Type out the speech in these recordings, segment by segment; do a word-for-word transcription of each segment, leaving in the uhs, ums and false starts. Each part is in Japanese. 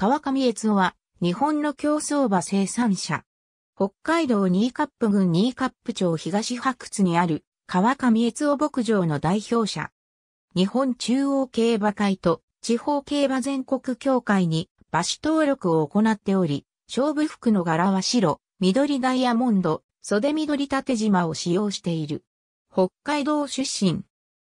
川上悦夫は、日本の競走馬生産者。北海道新冠郡新冠町東白津にある、川上悦夫牧場の代表者。日本中央競馬会と地方競馬全国協会に馬主登録を行っており、勝負服の柄は白、緑ダイヤモンド、袖緑縦縞を使用している。北海道出身。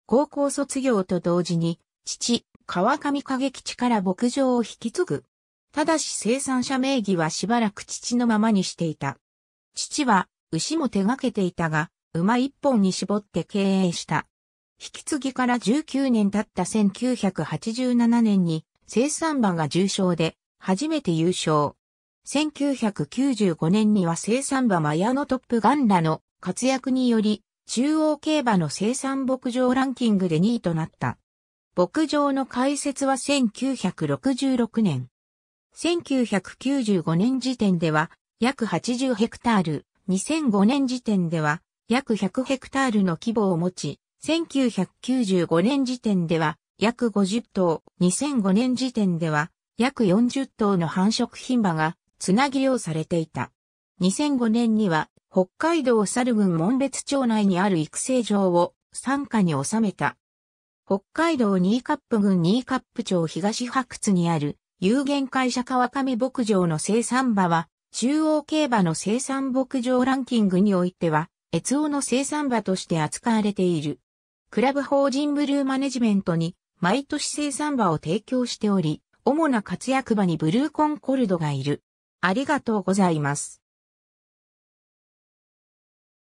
高校卒業と同時に、父、川上景吉から牧場を引き継ぐ。ただし生産者名義はしばらく父のままにしていた。父は牛も手掛けていたが、馬一本に絞って経営した。引き継ぎからじゅうきゅうねん経ったせんきゅうひゃくはちじゅうななねんに生産馬が重賞で初めて優勝。せんきゅうひゃくきゅうじゅうごねんには生産馬マヤノトップガンらの活躍により中央競馬の生産牧場ランキングでにいとなった。牧場の開設はせんきゅうひゃくろくじゅうろくねん。せんきゅうひゃくきゅうじゅうごねん時点では約はちじゅうヘクタール、にせんごねん時点では約ひゃくヘクタールの規模を持ち、せんきゅうひゃくきゅうじゅうごねん時点では約ごじゅっとう、にせんごねん時点では約よんじゅっとうの繁殖牝馬がつなぎをされていた。にせんごねんには北海道猿郡紋別町内にある育成場を傘下に収めた。北海道新冠郡新冠町東白津にある有限会社川上牧場の生産馬は中央競馬の生産牧場ランキングにおいては悦夫の生産馬として扱われている。クラブ法人ブルーマネジメントに毎年生産馬を提供しており、主な活躍馬にブルーコンコルドがいる。ありがとうございます。